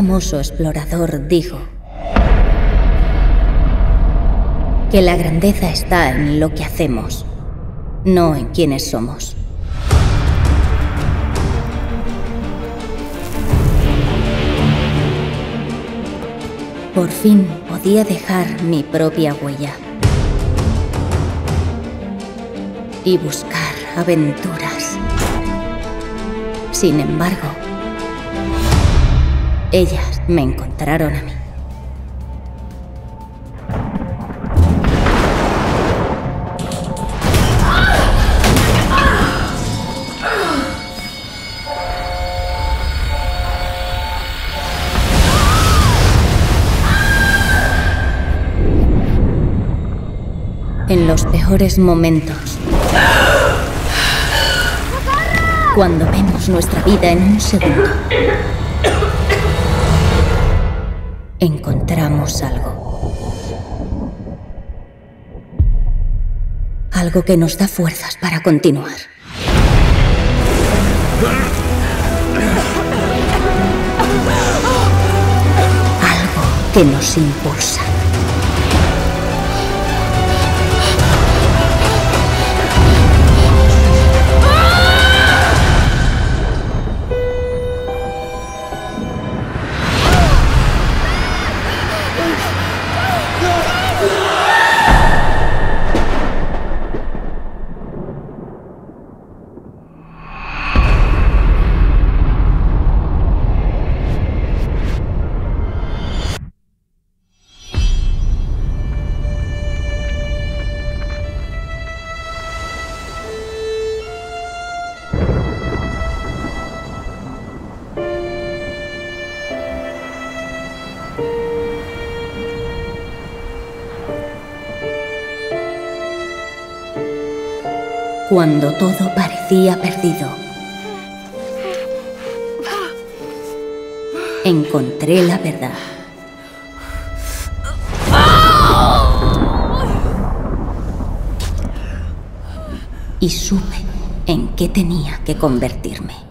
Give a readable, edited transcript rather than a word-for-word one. famoso explorador dijo que la grandeza está en lo que hacemos, no en quienes somos. Por fin podía dejar mi propia huella y buscar aventuras. Sin embargo, ellas me encontraron a mí. En los peores momentos, cuando vemos nuestra vida en un segundo, encontramos algo que nos da fuerzas para continuar. Algo que nos impulsa. Cuando todo parecía perdido, encontré la verdad. Y supe en qué tenía que convertirme.